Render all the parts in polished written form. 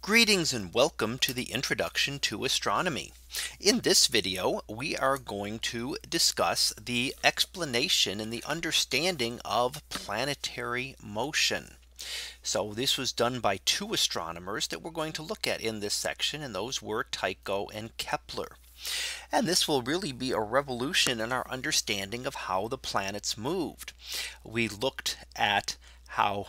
Greetings and welcome to the introduction to astronomy. In this video, we are going to discuss the explanation and the understanding of planetary motion. So this was done by two astronomers that we're going to look at in this section, and those were Tycho and Kepler. And this will really be a revolution in our understanding of how the planets moved. We looked at how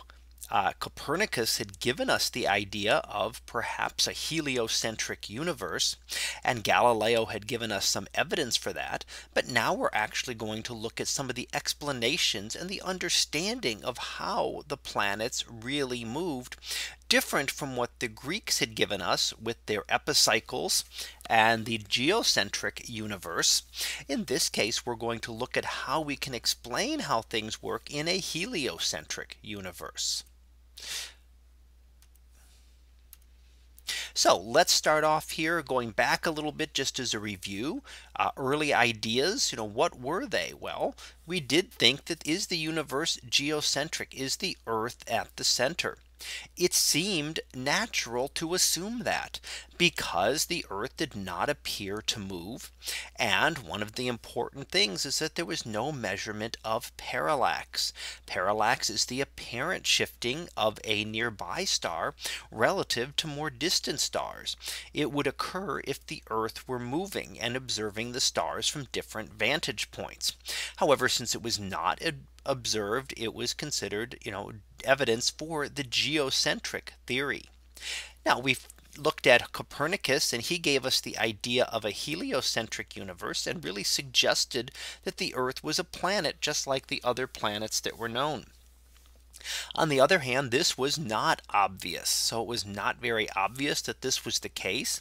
Copernicus had given us the idea of perhaps a heliocentric universe, and Galileo had given us some evidence for that. But now we're actually going to look at some of the explanations and the understanding of how the planets really moved, different from what the Greeks had given us with their epicycles and the geocentric universe. In this case, we're going to look at how we can explain how things work in a heliocentric universe. So let's start off here going back a little bit just as a review. Early ideas, what were they? Well, we did think that is the universe geocentric? Is the Earth at the center? It seemed natural to assume that because the Earth did not appear to move. And one of the important things is that there was no measurement of parallax. Parallax is the apparent shifting of a nearby star relative to more distant stars. It would occur if the Earth were moving and observing the stars from different vantage points. However, since it was not observed, it was considered, evidence for the geocentric theory. Now we've looked at Copernicus, and he gave us the idea of a heliocentric universe and really suggested that the Earth was a planet just like the other planets that were known. On the other hand, this was not obvious. So it was not very obvious that this was the case.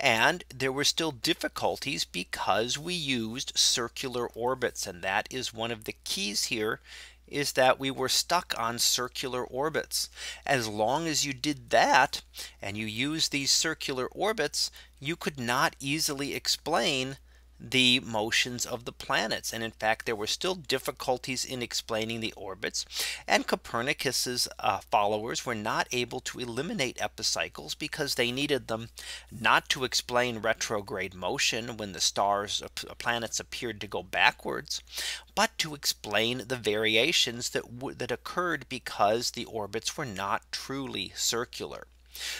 And there were still difficulties because we used circular orbits. And that is one of the keys here, is that we were stuck on circular orbits. As long as you did that and you used these circular orbits, you could not easily explain the motions of the planets. And in fact, there were still difficulties in explaining the orbits. And Copernicus's followers were not able to eliminate epicycles because they needed them not to explain retrograde motion when the stars or planets appeared to go backwards, but to explain the variations that occurred because the orbits were not truly circular.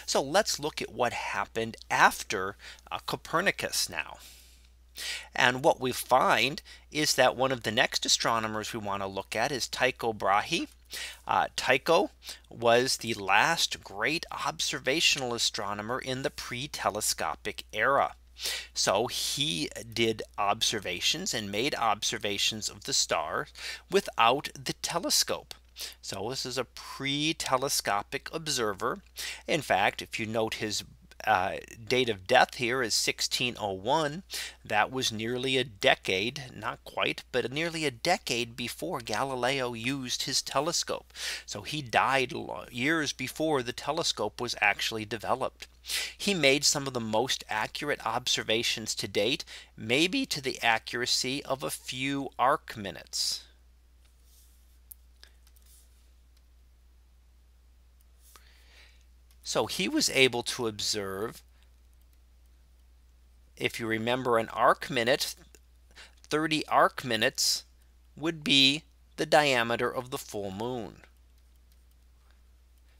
So let's look at what happened after Copernicus now. And what we find is that one of the next astronomers we want to look at is Tycho Brahe. Tycho was the last great observational astronomer in the pre-telescopic era. So he did observations and made observations of the stars without the telescope. So this is a pre-telescopic observer. In fact, if you note his date of death here is 1601. That was nearly a decade, not quite, but nearly a decade before Galileo used his telescope. So he died years before the telescope was actually developed. He made some of the most accurate observations to date, maybe to the accuracy of a few arc minutes. So he was able to observe, if you remember an arc minute, 30 arc minutes would be the diameter of the full moon.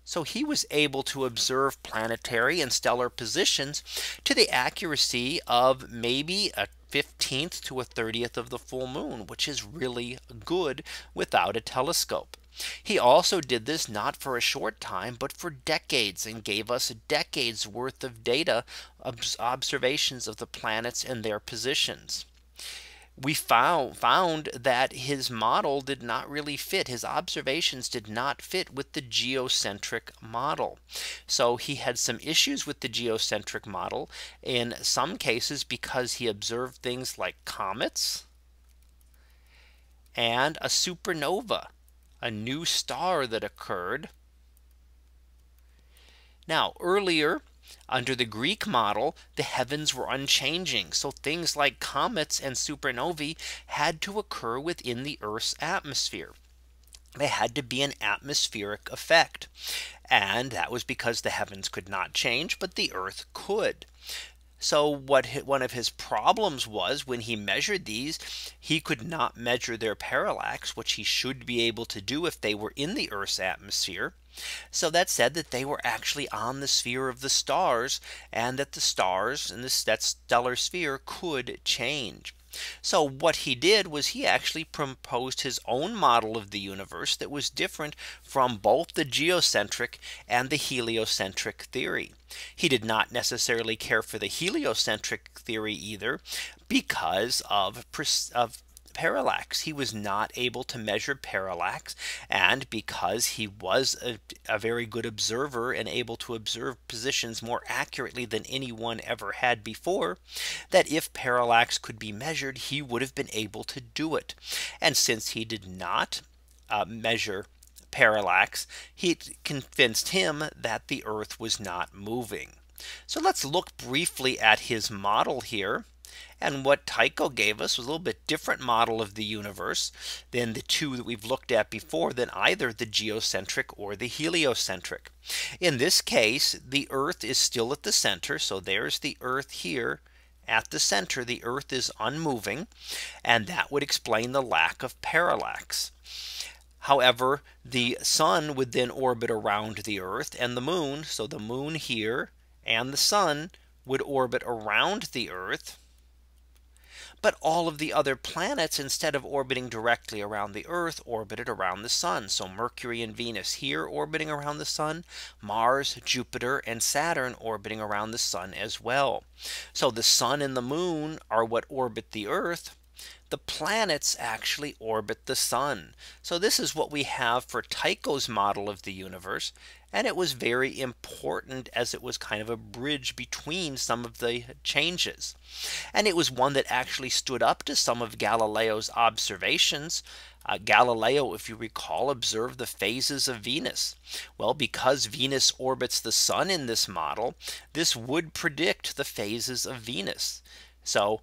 So he was able to observe planetary and stellar positions to the accuracy of maybe a 15th to a 30th of the full moon, which is really good without a telescope. He also did this not for a short time, but for decades, and gave us decades worth of data observations of the planets and their positions. We found that his model did not really fit. His observations did not fit with the geocentric model. So he had some issues with the geocentric model in some cases because he observed things like comets and a supernova, a new star that occurred. Now earlier under the Greek model, the heavens were unchanging. So things like comets and supernovae had to occur within the Earth's atmosphere. They had to be an atmospheric effect. And that was because the heavens could not change, but the earth could. So what one of his problems was, when he measured these, he could not measure their parallax, which he should be able to do if they were in the Earth's atmosphere. So that said that they were actually on the sphere of the stars, and that the stars in that stellar sphere could change. So what he did was he actually proposed his own model of the universe that was different from both the geocentric and the heliocentric theory. He did not necessarily care for the heliocentric theory either because of parallax. He was not able to measure parallax, and because he was a very good observer and able to observe positions more accurately than anyone ever had before, that if parallax could be measured, he would have been able to do it. And since he did not measure parallax, he convinced him that the Earth was not moving. So let's look briefly at his model here. And what Tycho gave us was a little bit different model of the universe than the two that we've looked at before, than either the geocentric or the heliocentric. In this case, the Earth is still at the center. So there's the Earth here at the center. The Earth is unmoving, and that would explain the lack of parallax. However, the sun would then orbit around the Earth and the moon. So the moon here and the sun would orbit around the Earth. But all of the other planets, instead of orbiting directly around the Earth, orbited around the sun. So Mercury and Venus here orbiting around the sun, Mars, Jupiter, and Saturn orbiting around the sun as well. So the sun and the moon are what orbit the Earth. The planets actually orbit the sun. So this is what we have for Tycho's model of the universe. And it was very important, as it was kind of a bridge between some of the changes. And it was one that actually stood up to some of Galileo's observations. Galileo, if you recall, observed the phases of Venus. Well, because Venus orbits the sun in this model, this would predict the phases of Venus. So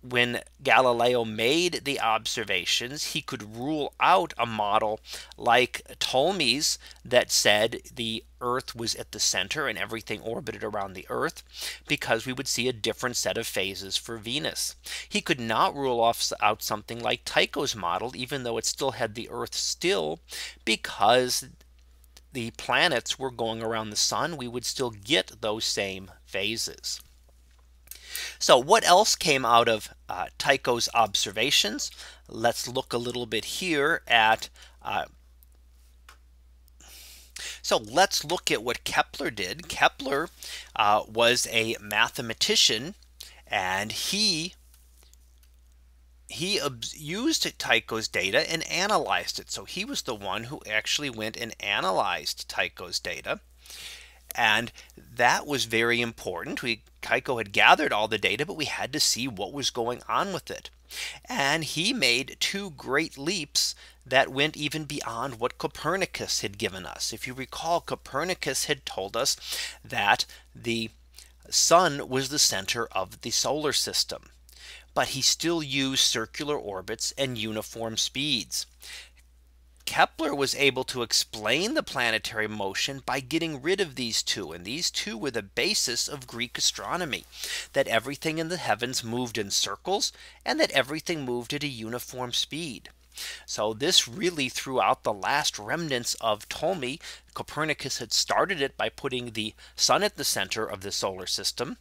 when Galileo made the observations, he could rule out a model like Ptolemy's that said the Earth was at the center and everything orbited around the Earth, because we would see a different set of phases for Venus. He could not rule out something like Tycho's model, even though it still had the Earth still, because the planets were going around the sun. We would still get those same phases. So what else came out of Tycho's observations? Let's look a little bit here at let's look at what Kepler did. Kepler was a mathematician, and he used Tycho's data and analyzed it. So he was the one who actually went and analyzed Tycho's data. And that was very important. Tycho had gathered all the data, but we had to see what was going on with it. And he made two great leaps that went even beyond what Copernicus had given us. If you recall, Copernicus had told us that the sun was the center of the solar system, but he still used circular orbits and uniform speeds. Kepler was able to explain the planetary motion by getting rid of these two, and these two were the basis of Greek astronomy, that everything in the heavens moved in circles and that everything moved at a uniform speed. So this really threw out the last remnants of Ptolemy. Copernicus had started it by putting the sun at the center of the solar system,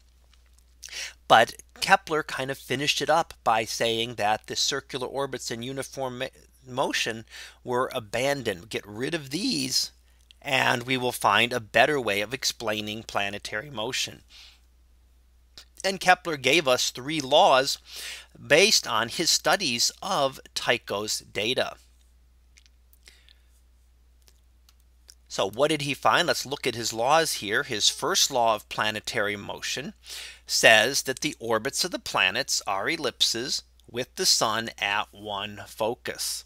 but Kepler kind of finished it up by saying that the circular orbits and uniform motion were abandoned. Get rid of these, and we will find a better way of explaining planetary motion. And Kepler gave us three laws based on his studies of Tycho's data. So what did he find? Let's look at his laws here. His first law of planetary motion says that the orbits of the planets are ellipses with the sun at one focus.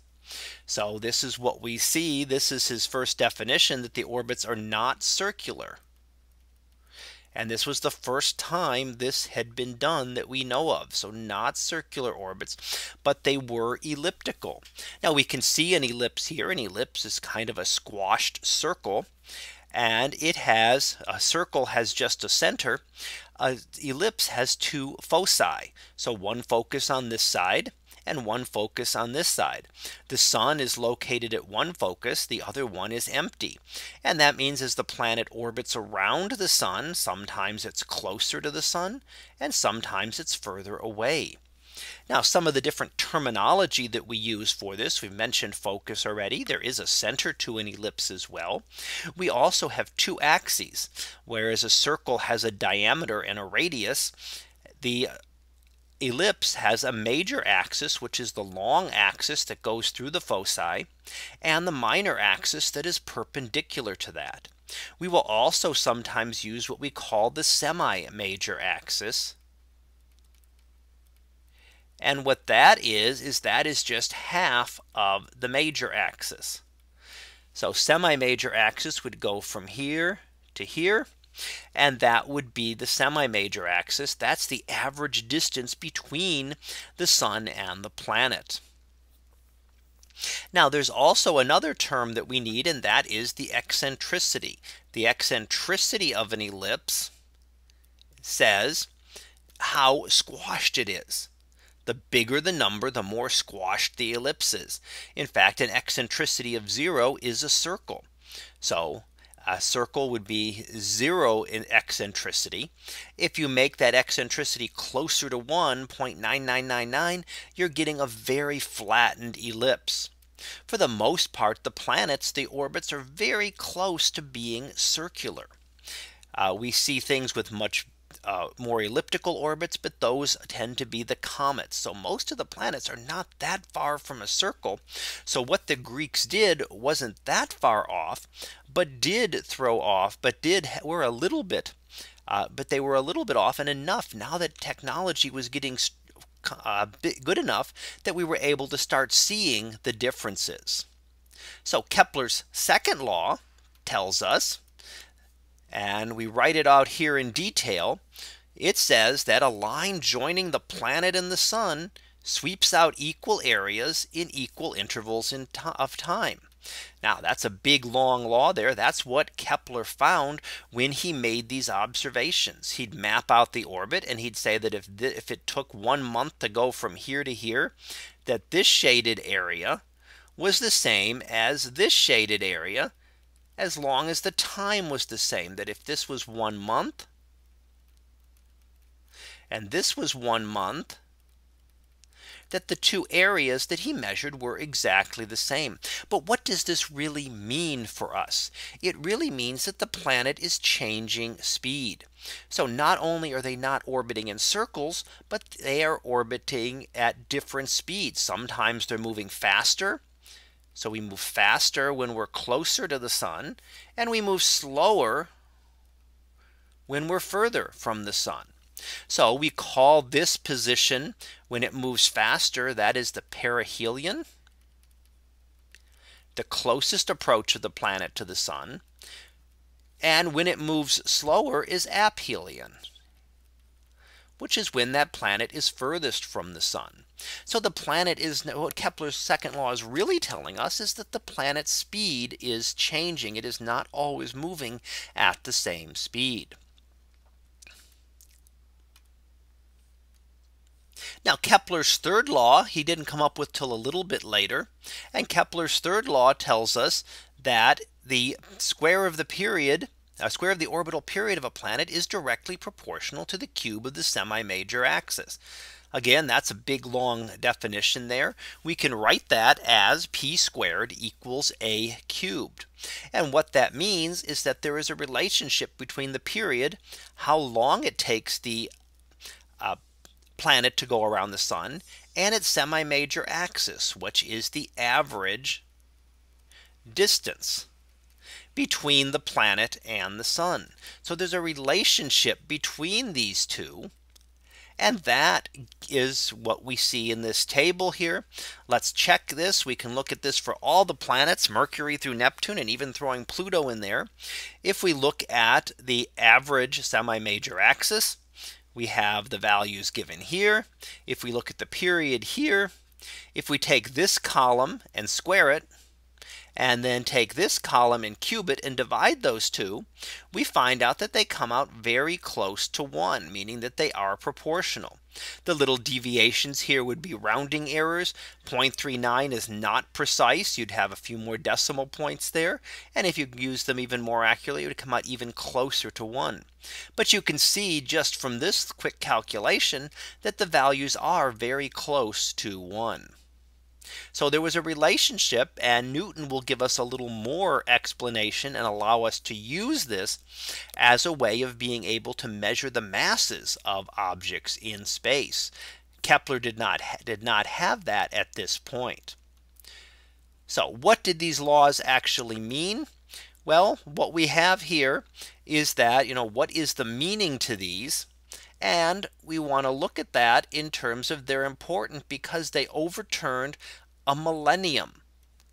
So this is what we see. This is his first definition, that the orbits are not circular. And this was the first time this had been done that we know of. So not circular orbits, but they were elliptical. Now we can see an ellipse here. An ellipse is kind of a squashed circle, and it has a circle has just a center. An ellipse has two foci. So one focus on this side and one focus on this side. The sun is located at one focus, the other one is empty. And that means as the planet orbits around the sun, sometimes it's closer to the sun and sometimes it's further away. Now some of the different terminology that we use for this, we've mentioned focus already. There is a center to an ellipse as well. We also have two axes, whereas a circle has a diameter and a radius. The ellipse has a major axis, which is the long axis that goes through the foci, and the minor axis that is perpendicular to that. We will also sometimes use what we call the semi-major axis. And what that is just half of the major axis. So semi-major axis would go from here to here. And that would be the semi-major axis. That's the average distance between the sun and the planet. Now there's also another term that we need, and that is the eccentricity. The eccentricity of an ellipse says how squashed it is. The bigger the number, the more squashed the ellipse is. In fact, an eccentricity of 0 is a circle. So a circle would be 0 in eccentricity. If you make that eccentricity closer to 1.9999, you're getting a very flattened ellipse. For the most part, the planets, the orbits are very close to being circular. We see things with much more elliptical orbits, but those tend to be the comets. So most of the planets are not that far from a circle. So what the Greeks did wasn't that far off, but did throw off, they were a little bit off, and enough now that technology was getting good enough that we were able to start seeing the differences. So Kepler's second law tells us, and we write it out here in detail. It says that a line joining the planet and the sun sweeps out equal areas in equal intervals of time. Now that's a big long law there. That's what Kepler found when he made these observations. He'd map out the orbit, and he'd say that if it took 1 month to go from here to here, that this shaded area was the same as this shaded area, as long as the time was the same. That if this was 1 month and this was 1 month, that the two areas that he measured were exactly the same. But what does this really mean for us? It really means that the planet is changing speed. So not only are they not orbiting in circles, but they are orbiting at different speeds. Sometimes they're moving faster. So we move faster when we're closer to the sun, and we move slower when we're further from the sun. So we call this position when it moves faster, that is the perihelion, the closest approach of the planet to the sun. And when it moves slower is aphelion, which is when that planet is furthest from the sun. So the planet is, what Kepler's second law is really telling us, is that the planet's speed is changing. It is not always moving at the same speed. Now Kepler's third law, he didn't come up with till a little bit later. And Kepler's third law tells us that the square of the period, a square of the orbital period of a planet is directly proportional to the cube of the semi-major axis. Again, that's a big long definition there. We can write that as p squared equals a cubed. And what that means is that there is a relationship between the period, how long it takes the planet to go around the sun, and its semi-major axis, which is the average distance between the planet and the sun. So there's a relationship between these two, And that is what we see in this table here. Let's check this. We can look at this for all the planets, Mercury through Neptune, and even throwing Pluto in there. If we look at the average semi-major axis, we have the values given here. If we look at the period here, if we take this column and square it, and then take this column and cube it and divide those two, we find out that they come out very close to one, meaning that they are proportional. The little deviations here would be rounding errors. 0.39 is not precise. You'd have a few more decimal points there. And if you use them even more accurately, it would come out even closer to one. But you can see just from this quick calculation that the values are very close to one. So there was a relationship, and Newton will give us a little more explanation and allow us to use this as a way of being able to measure the masses of objects in space. Kepler did not have that at this point. So what did these laws actually mean? Well, what we have here is that, what is the meaning to these? And we want to look at that in terms of they're important because they overturned a millennium,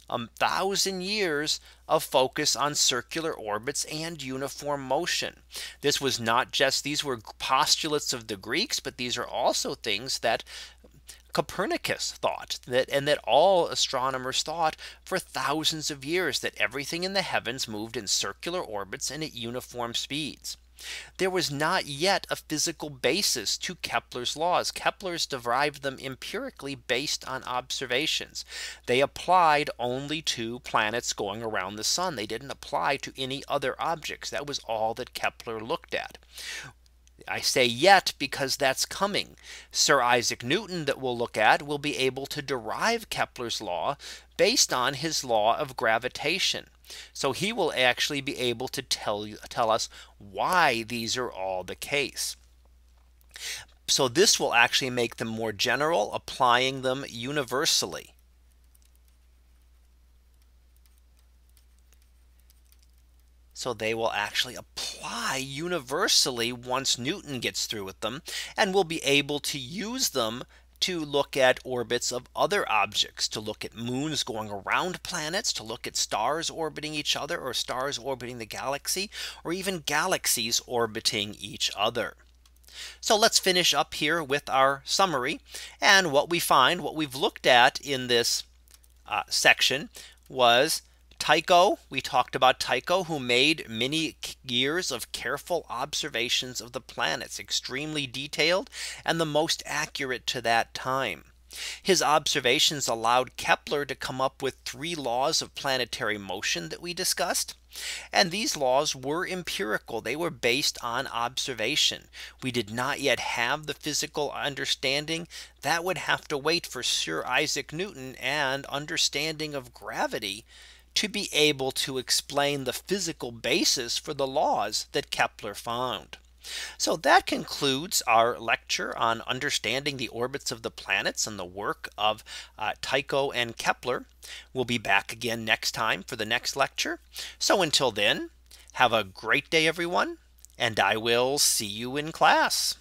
1,000 years of focus on circular orbits and uniform motion. This was not just, these were postulates of the Greeks, but these are also things that Copernicus thought, that and that all astronomers thought for thousands of years, that everything in the heavens moved in circular orbits and at uniform speeds. There was not yet a physical basis to Kepler's laws. Kepler's derived them empirically based on observations. They applied only to planets going around the sun. They didn't apply to any other objects. That was all that Kepler looked at. I say yet because that's coming. Sir Isaac Newton, that we'll look at, will be able to derive Kepler's law based on his law of gravitation. So he will actually be able to tell us why these are all the case. So this will actually make them more general, applying them universally. So they will actually apply universally once Newton gets through with them, and we'll be able to use them to look at orbits of other objects, to look at moons going around planets, to look at stars orbiting each other, or stars orbiting the galaxy, or even galaxies orbiting each other. So let's finish up here with our summary, and what we find, what we've looked at in this section was Tycho. We talked about Tycho, who made many years of careful observations of the planets, extremely detailed and the most accurate to that time. His observations allowed Kepler to come up with three laws of planetary motion that we discussed. And these laws were empirical. They were based on observation. We did not yet have the physical understanding. That would have to wait for Sir Isaac Newton and understanding of gravity to be able to explain the physical basis for the laws that Kepler found. So that concludes our lecture on understanding the orbits of the planets and the work of Tycho and Kepler. We'll be back again next time for the next lecture. So until then, have a great day, everyone, and I will see you in class.